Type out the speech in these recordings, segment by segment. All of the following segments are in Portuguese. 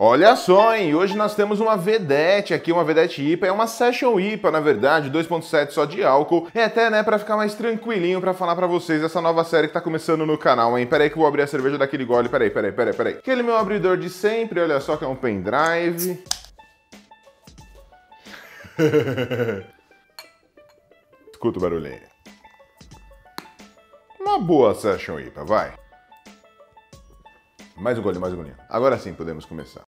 Olha só, hein? Hoje nós temos uma vedete aqui, uma vedete IPA, é uma Session IPA, na verdade, 2.7 só de álcool. É até, né, pra ficar mais tranquilinho pra falar pra vocês essa nova série que tá começando no canal, hein? Pera aí que eu vou abrir a cerveja daquele gole, pera aí. Aquele meu abridor de sempre, olha só que é um pendrive. Escuta o barulhinho. Uma boa Session IPA, vai. Mais um golinho. Agora sim, podemos começar.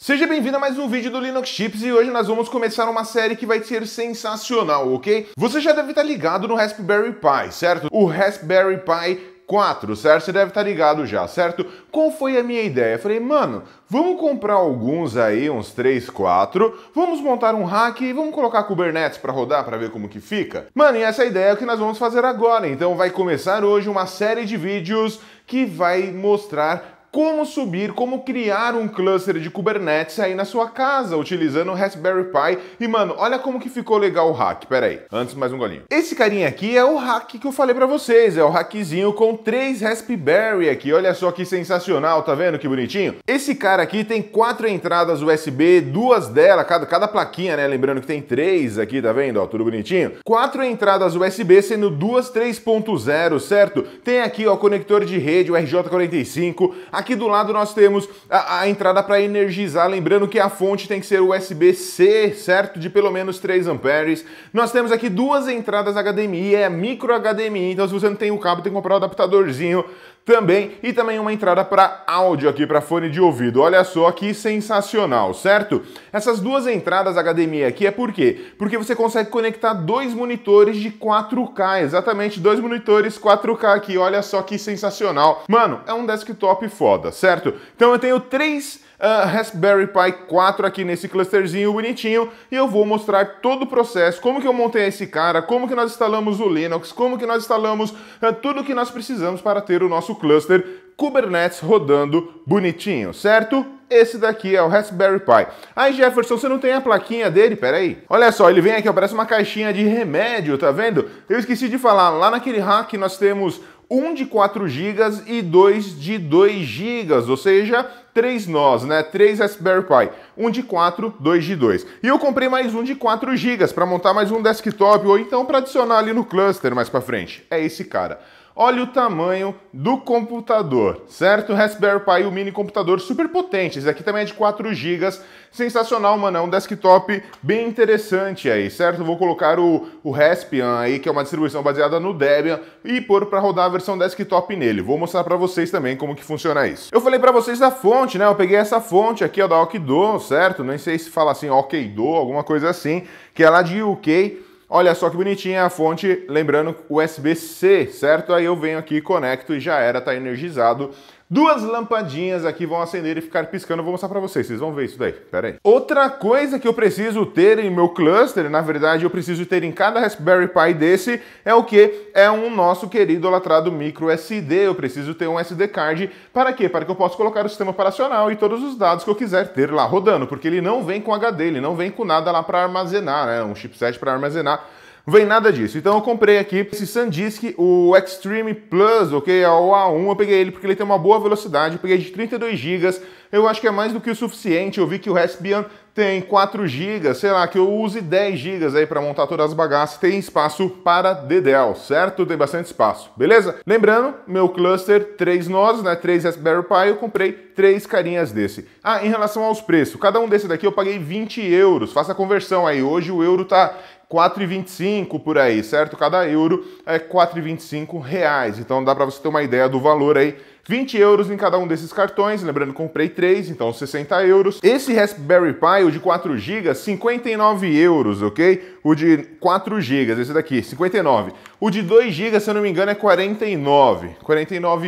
Seja bem-vindo a mais um vídeo do LINUXtips e hoje nós vamos começar uma série que vai ser sensacional, ok? Você já deve estar ligado no Raspberry Pi, certo? O Raspberry Pi 4, certo? Você deve estar ligado já, certo? Qual foi a minha ideia? Eu falei, mano, vamos comprar alguns aí, uns 3, 4, vamos montar um rack e vamos colocar Kubernetes pra rodar, pra ver como que fica. Mano, e essa ideia é o que nós vamos fazer agora, então vai começar hoje uma série de vídeos que vai mostrar como subir, como criar um cluster de Kubernetes aí na sua casa, utilizando o Raspberry Pi. E, mano, olha como que ficou legal o hack. Pera aí, antes mais um golinho. Esse carinha aqui é o hack que eu falei pra vocês, é o hackzinho com 3 Raspberry aqui. Olha só que sensacional, tá vendo que bonitinho? Esse cara aqui tem 4 entradas USB, 2 delas, cada plaquinha, né? Lembrando que tem 3 aqui, tá vendo? Ó, tudo bonitinho. 4 entradas USB, sendo 2 3.0, certo? Tem aqui, ó, o conector de rede, o RJ45, Aqui do lado nós temos a entrada para energizar, lembrando que a fonte tem que ser USB-C, certo? De pelo menos 3 amperes. Nós temos aqui 2 entradas HDMI, é micro HDMI, então se você não tem o cabo, tem que comprar um adaptadorzinho também. E também uma entrada para áudio aqui, para fone de ouvido. Olha só que sensacional, certo? Essas 2 entradas HDMI aqui é por quê? Porque você consegue conectar 2 monitores de 4K, exatamente, 2 monitores 4K aqui, olha só que sensacional. Mano, é um desktop foda, certo? Então eu tenho 3 Raspberry Pi 4 aqui nesse clusterzinho bonitinho e eu vou mostrar todo o processo, como que eu montei esse cara, como que nós instalamos o Linux, como que nós instalamos tudo o que nós precisamos para ter o nosso cluster Kubernetes rodando bonitinho, certo? Esse daqui é o Raspberry Pi. Aí, Jefferson, você não tem a plaquinha dele? Pera aí. Olha só, ele vem aqui, ó, parece uma caixinha de remédio, tá vendo? Eu esqueci de falar, lá naquele hack nós temos um de 4 GB e 2 de 2 GB, ou seja, 3 nós, né? 3 Raspberry Pi. Um de 4, 2 de 2. E eu comprei mais um de 4 GB para montar mais um desktop ou então para adicionar ali no cluster mais para frente. É esse cara. Olha o tamanho do computador, certo? O Raspberry Pi, o mini computador super potente. Esse aqui também é de 4 GB. Sensacional, mano. É um desktop bem interessante aí, certo? Vou colocar o Raspbian aí, que é uma distribuição baseada no Debian, e pôr para rodar a versão desktop nele. Vou mostrar para vocês também como que funciona isso. Eu falei para vocês da fonte, né? Eu peguei essa fonte aqui, ó, da Okdo, certo? Nem sei se fala assim, Okdo, alguma coisa assim, que é lá de UK. Olha só que bonitinha a fonte, lembrando USB-C, certo? Aí eu venho aqui, conecto e já era, tá energizado. 2 lampadinhas aqui vão acender e ficar piscando, vou mostrar pra vocês vão ver isso daí, pera aí. Outra coisa que eu preciso ter em meu cluster, na verdade eu preciso ter em cada Raspberry Pi desse, é o que? É um nosso querido idolatrado micro SD, eu preciso ter um SD card, para quê? Para que eu possa colocar o sistema operacional e todos os dados que eu quiser ter lá rodando, porque ele não vem com HD, ele não vem com nada lá pra armazenar, né? Um chipset pra armazenar. Não vem nada disso. Então eu comprei aqui esse SanDisk, o Xtreme Plus, ok? É o A1, eu peguei ele porque ele tem uma boa velocidade, eu peguei de 32 GB, eu acho que é mais do que o suficiente. Eu vi que o Raspbian tem 4 GB, sei lá, que eu use 10 GB aí para montar todas as bagaças, tem espaço para dedéu, certo? Tem bastante espaço, beleza? Lembrando, meu cluster 3 nós, né, 3 Raspberry Pi, eu comprei 3 carinhas desse. Ah, em relação aos preços, cada um desse daqui eu paguei 20 euros, faça a conversão aí, hoje o euro tá 4,25 por aí, certo? Cada euro é 4,25 reais, então dá para você ter uma ideia do valor aí. 20 euros em cada um desses cartões, lembrando que comprei 3, então 60 euros. Esse Raspberry Pi, o de 4 GB, 59 euros, ok? O de 4 GB, esse daqui, 59. O de 2 GB, se eu não me engano, é 49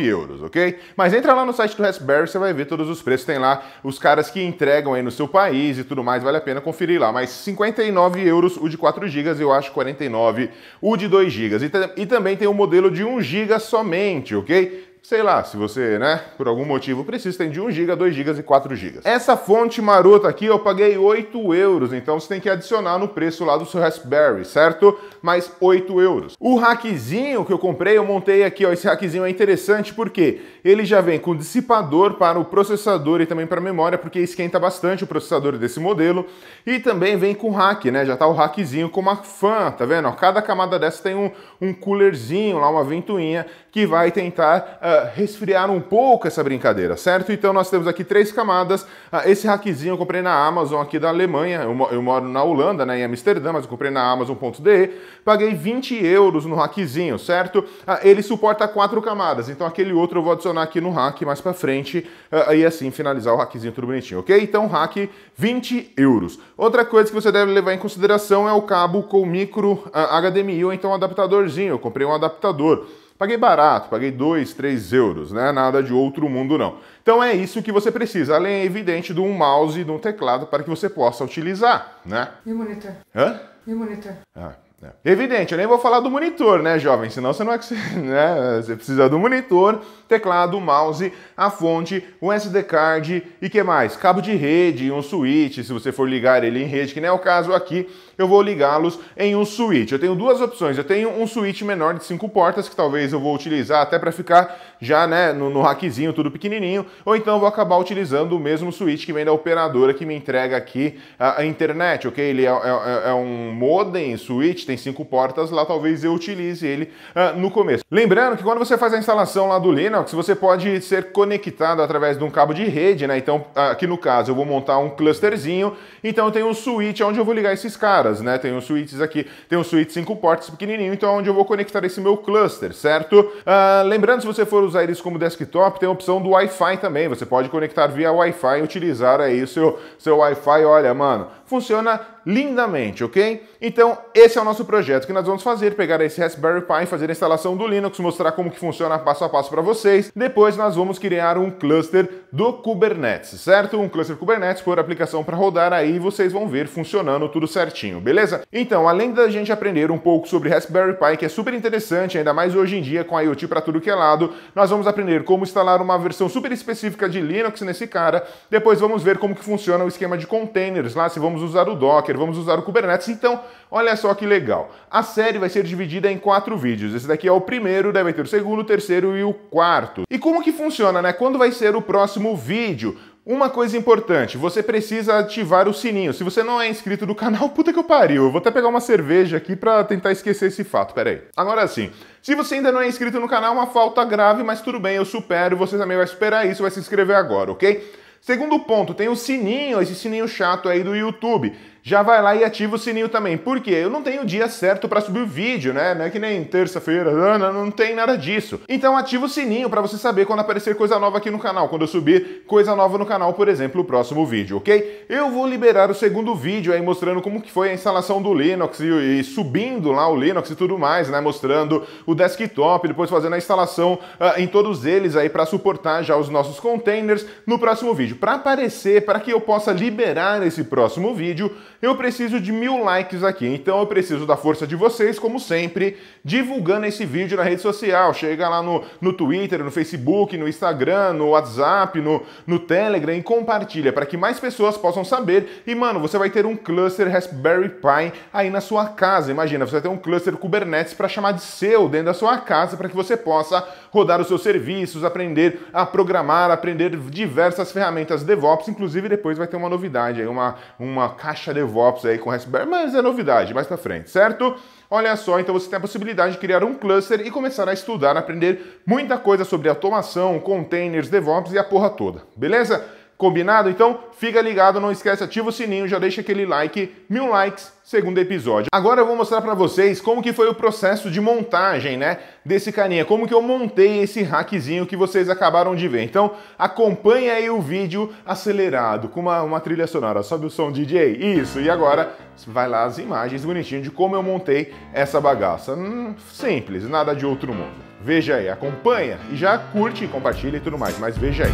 euros, ok? Mas entra lá no site do Raspberry, você vai ver todos os preços, tem lá os caras que entregam aí no seu país e tudo mais, vale a pena conferir lá. Mas 59 euros o de 4 GB, eu acho 49 o de 2 GB. E também tem o modelo de 1 GB somente, ok? Sei lá, se você, né, por algum motivo precisa, tem de 1 GB, 2 GB e 4 GB. Essa fonte marota aqui eu paguei 8 euros, então você tem que adicionar no preço lá do seu Raspberry, certo? Mais 8 euros. O hackzinho que eu comprei, eu montei aqui, ó, esse hackzinho é interessante porque Ele já vem com dissipador para o processador e também para a memória, porque esquenta bastante o processador desse modelo. E também vem com rack, né? Já está o rackzinho com uma fan, tá vendo? Cada camada dessa tem um coolerzinho, lá uma ventoinha, que vai tentar resfriar um pouco essa brincadeira, certo? Então nós temos aqui três camadas. Esse rackzinho eu comprei na Amazon aqui da Alemanha. Eu moro na Holanda, né? Em Amsterdã, mas eu comprei na Amazon.de. Paguei 20 euros no rackzinho, certo? Ele suporta 4 camadas, então aquele outro eu vou adicionar aqui no rack mais pra frente e assim finalizar o rackzinho tudo bonitinho, ok? Então rack 20 euros. Outra coisa que você deve levar em consideração é o cabo com micro HDMI ou então um adaptadorzinho. Eu comprei um adaptador. Paguei barato, paguei 2, 3 euros, né? Nada de outro mundo, não. Então é isso que você precisa, além, é evidente, de um mouse e de um teclado para que você possa utilizar, né? E monitor? Hã? E monitor? Ah. É. Evidente, eu nem vou falar do monitor, né, jovem? Senão você não é que você precisa do monitor, teclado, mouse, a fonte, um SD card e que mais? Cabo de rede, um switch, se você for ligar ele em rede, que nem é o caso aqui, eu vou ligá-los em um switch. Eu tenho duas opções, eu tenho um switch menor de 5 portas, que talvez eu vou utilizar até para ficar já, né, no rackzinho, tudo pequenininho, ou então eu vou acabar utilizando o mesmo switch que vem da operadora que me entrega aqui a internet, ok? Ele é um modem, switch, tem 5 portas lá, talvez eu utilize ele no começo. Lembrando que quando você faz a instalação lá do Linux, você pode ser conectado através de um cabo de rede, né? Então, aqui no caso, eu vou montar um clusterzinho, então tem um switch onde eu vou ligar esses caras, né? Tem uns switches aqui, tem um switch 5 portas pequenininho, então é onde eu vou conectar esse meu cluster, certo? Lembrando, se você for usar eles como desktop, tem a opção do Wi-Fi também, você pode conectar via Wi-Fi e utilizar aí o seu Wi-Fi, olha, mano, funciona lindamente, ok? Então, esse é o nosso projeto que nós vamos fazer, pegar esse Raspberry Pi, fazer a instalação do Linux, mostrar como que funciona passo a passo para vocês. Depois nós vamos criar um cluster do Kubernetes, certo? Um cluster Kubernetes, pôr a aplicação para rodar aí e vocês vão ver funcionando tudo certinho, beleza? Então, além da gente aprender um pouco sobre Raspberry Pi, que é super interessante, ainda mais hoje em dia com IoT para tudo que é lado, nós vamos aprender como instalar uma versão super específica de Linux nesse cara. Depois vamos ver como que funciona o esquema de containers lá, se vamos usar o Docker, vamos usar o Kubernetes. Então, olha só que legal. A série vai ser dividida em 4 vídeos. Esse daqui é o primeiro, deve ter o segundo, o terceiro e o quarto. E como que funciona, né? Quando vai ser o próximo vídeo? Uma coisa importante, você precisa ativar o sininho. Se você não é inscrito do canal, puta que eu pariu. Eu vou até pegar uma cerveja aqui pra tentar esquecer esse fato, pera aí. Agora sim, se você ainda não é inscrito no canal, uma falta grave, mas tudo bem, eu supero. Você também vai superar isso, vai se inscrever agora, ok? Segundo ponto, tem o sininho, esse sininho chato aí do YouTube. Já vai lá e ativa o sininho também. Por quê? Eu não tenho o dia certo para subir o vídeo, né? Não é que nem terça-feira, não tem nada disso. Então ativa o sininho para você saber quando aparecer coisa nova aqui no canal, quando eu subir coisa nova no canal, por exemplo, o próximo vídeo, ok? Eu vou liberar o segundo vídeo aí mostrando como que foi a instalação do Linux e subindo lá o Linux e tudo mais, né? Mostrando o desktop, depois fazendo a instalação em todos eles aí para suportar já os nossos containers no próximo vídeo. Para aparecer, para que eu possa liberar esse próximo vídeo, eu preciso de 1000 likes aqui, então eu preciso da força de vocês, como sempre, divulgando esse vídeo na rede social. Chega lá no Twitter, no Facebook, no Instagram, no WhatsApp, no Telegram e compartilha para que mais pessoas possam saber. E, mano, você vai ter um cluster Raspberry Pi aí na sua casa. Imagina, você vai ter um cluster Kubernetes para chamar de seu dentro da sua casa para que você possa rodar os seus serviços, aprender a programar, aprender diversas ferramentas DevOps. Inclusive, depois vai ter uma novidade aí, uma caixa DevOps aí com Raspberry, mas é novidade, mais pra frente, certo? Olha só, então você tem a possibilidade de criar um cluster e começar a estudar, aprender muita coisa sobre automação, containers, DevOps e a porra toda, beleza? Combinado? Então fica ligado, não esquece, ativa o sininho, já deixa aquele like, 1000 likes, segundo episódio. Agora eu vou mostrar pra vocês como que foi o processo de montagem, né, desse carinha, como que eu montei esse hackzinho que vocês acabaram de ver. Então acompanha aí o vídeo acelerado, com uma trilha sonora, sobe o som, DJ, isso, e agora vai lá as imagens bonitinho de como eu montei essa bagaça. Simples, nada de outro mundo. Veja aí, acompanha e já curte, compartilha e tudo mais, mas veja aí.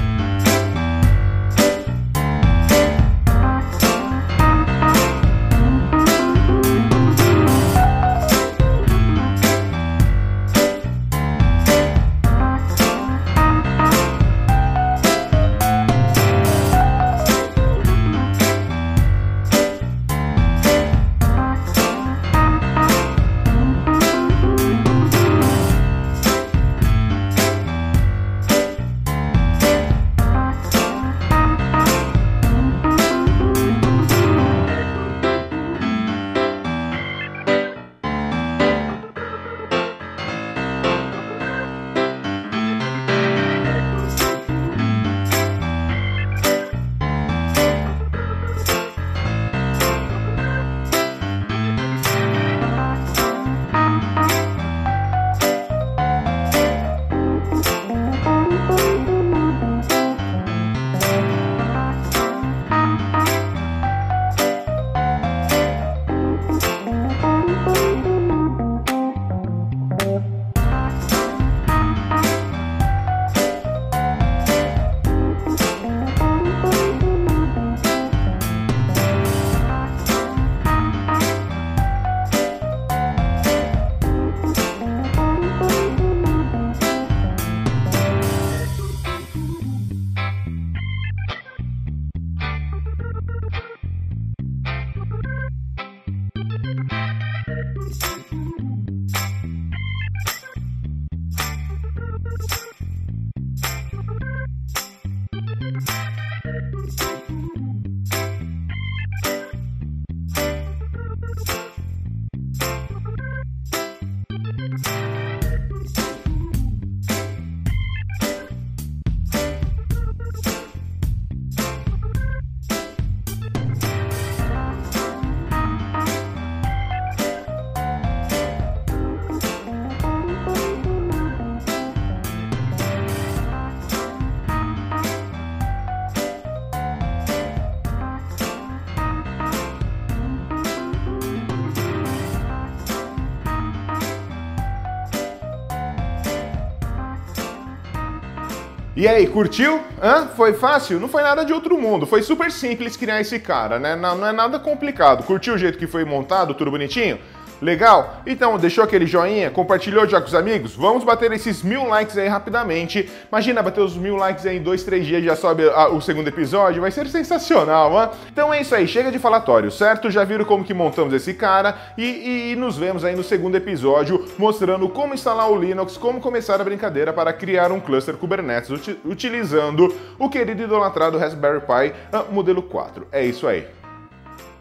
E aí, curtiu? Hã? Foi fácil? Não foi nada de outro mundo, foi super simples criar esse cara, né? Não é nada complicado. Curtiu o jeito que foi montado, tudo bonitinho? Legal? Então, deixou aquele joinha? Compartilhou já com os amigos? Vamos bater esses 1000 likes aí rapidamente. Imagina, bater os 1000 likes aí em 2, 3 dias, já sobe o segundo episódio. Vai ser sensacional, hein? Então é isso aí, chega de falatório, certo? Já viram como que montamos esse cara e nos vemos aí no segundo episódio mostrando como instalar o Linux, como começar a brincadeira para criar um cluster Kubernetes utilizando o querido idolatrado Raspberry Pi modelo 4. É isso aí.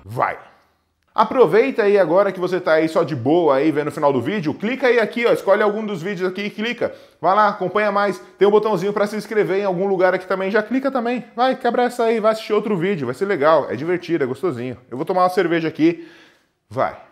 Vai! Aproveita aí agora que você tá aí só de boa aí vendo o final do vídeo, clica aí aqui, ó, escolhe algum dos vídeos aqui e clica. Vai lá, acompanha mais, tem um botãozinho para se inscrever em algum lugar aqui também, já clica também. Vai, quebra essa aí, vai assistir outro vídeo, vai ser legal, é divertido, é gostosinho. Eu vou tomar uma cerveja aqui, vai.